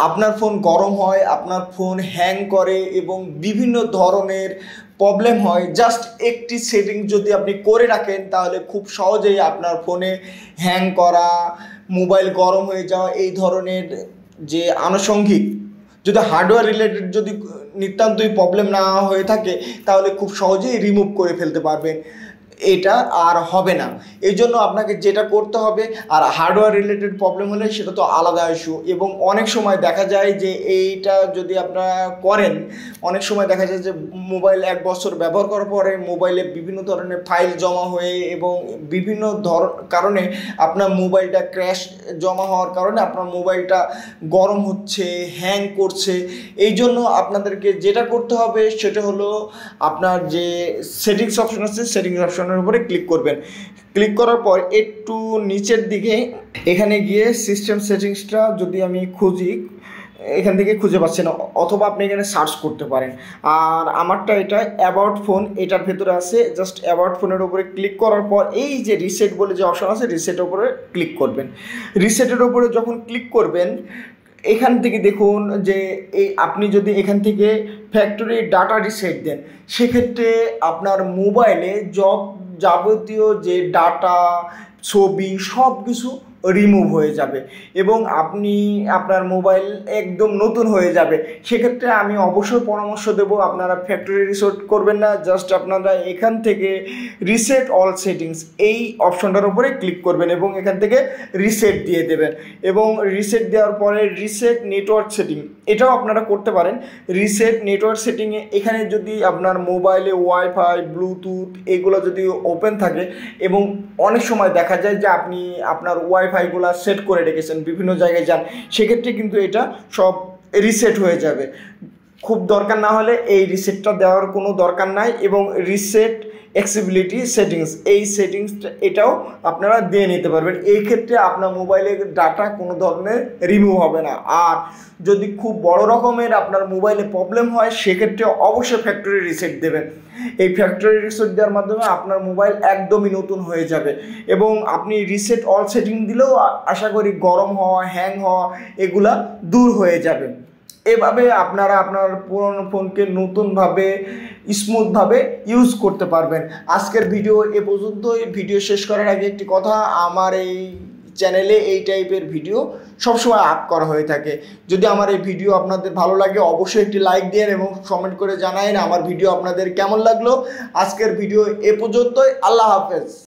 आपनार फोन गरम है आपनार फोन हैंग करे एबं विभिन्न धरनेर प्रॉब्लेम है। जस्ट एक सेटिंग जदि आपनी करे राखें ताहले खूब सहजे आपनार फोने हैंग करा मोबाइल गरम हो जावा एई धरनेर जे आनुषंगिक जो हार्डवेयर रिलेटेड जो नितान्तई प्रॉब्लेम ना होये थाके ताहले खूब सहजे रिमूव कर फेलते पारबेन। এটা আর হবে না। এইজন্য আপনাকে যেটা করতে হবে, আর হার্ডওয়্যার রিলেটেড প্রবলেম হলে সেটা তো আলাদা ইস্যু, এবং অনেক সময় দেখা যায় যে এইটা যদি আপনারা করেন অনেক সময় দেখা যায় যে মোবাইল এক বছর ব্যবহার করার পরে মোবাইলে বিভিন্ন ধরনের ফাইল জমা হয়ে এবং বিভিন্ন কারণে আপনার মোবাইলটা ক্র্যাশ জমা হওয়ার কারণে আপনার মোবাইলটা গরম হচ্ছে, হ্যাং করছে। এইজন্য আপনাদেরকে যেটা করতে হবে সেটা হলো আপনার যে সেটিংস অপশন আছে, সেটিংস অপশন क्लिक करबें। क्लिक करार एक नीचेर दिखे एखाने गिये सिस्टेम सेटिंग्सटा जोदि आमी खुजी एखान থেকে খুঁজে পাচ্ছেন অথবা আপনি এখানে সার্চ করতে পারেন। আর আমারটা এটা অ্যাবাউট ফোন, এটার ভেতরে আছে। জাস্ট অ্যাবাউট ফোনের উপরে ক্লিক করার পর এই যে রিসেট বলে যে অপশন আছে রিসেটের উপরে ক্লিক করবেন। রিসেটের উপরে যখন ক্লিক করবেন এখান থেকে দেখুন যে আপনি যদি এখান থেকে ফ্যাক্টরি ডাটা রিসেট দেন সেক্ষেত্রে আপনার মোবাইলে যাবতীয় যে ডাটা ছবি সব কিছু রিমুভ হয়ে যাবে এবং আপনি আপনার মোবাইল একদম নতুন হয়ে যাবে। সেক্ষেত্রে আমি অবশ্যই পরামর্শ দেব আপনারা ফ্যাক্টরি রিসেট করবেন না, জাস্ট আপনারা এখান থেকে রিসেট অল সেটিংস এই অপশনটার উপরে ক্লিক করবেন এবং এখান থেকে রিসেট দিয়ে দেবেন। এবং রিসেট দেওয়ার পরে রিসেট নেটওয়ার্ক সেটিং এটাও আপনারা করতে পারেন। রিসেট নেটওয়ার্ক সেটিংয়ে এখানে যদি আপনার মোবাইলে ওয়াইফাই ব্লুটুথ এগুলো যদি ওপেন থাকে এবং অনেক সময় দেখা যায় যে আপনি আপনার ওয়াইফাইগুলো সেট করে রেখেছেন বিভিন্ন জায়গায় যান সেক্ষেত্রে কিন্তু এটা সব রিসেট হয়ে যাবে। খুব দরকার না হলে এই রিসেটটা দেওয়ার কোনো দরকার নাই। এবং রিসেট অ্যাক্সেসিবিলিটি সেটিংস এই সেটিংস এটাও আপনারা দিয়ে নিতে পারবেন। এই ক্ষেত্রে আপনার মোবাইলের ডাটা কোনো ধরনের রিমুভ হবে না। আর যদি খুব বড় রকমের আপনার মোবাইলে প্রবলেম হয় সেক্ষেত্রে অবশ্যই ফ্যাক্টরি রিসেট দেবেন। এই ফ্যাক্টরি রিসেট দেওয়ার মাধ্যমে আপনার মোবাইল একদমই নতুন হয়ে যাবে। এবং আপনি রিসেট অল সেটিং দিলেও আশা করি গরম হওয়া হ্যাং হওয়া এগুলা দূর হয়ে যাবে। এভাবে আপনারা আপনার পুরনো ফোনকে নতুনভাবে স্মুথভাবে ইউজ করতে পারবেন। আজকের ভিডিও এ পর্যন্তই। ভিডিও শেষ করার আগে একটি কথা, আমার এই চ্যানেলে এই টাইপের ভিডিও সবসময় আপ করা হয়ে থাকে। যদি আমার এই ভিডিও আপনাদের ভালো লাগে অবশ্যই একটি লাইক দিন এবং কমেন্ট করে জানান আমার ভিডিও আপনাদের কেমন লাগলো। আজকের ভিডিও এ পর্যন্তই। আল্লাহ হাফেজ।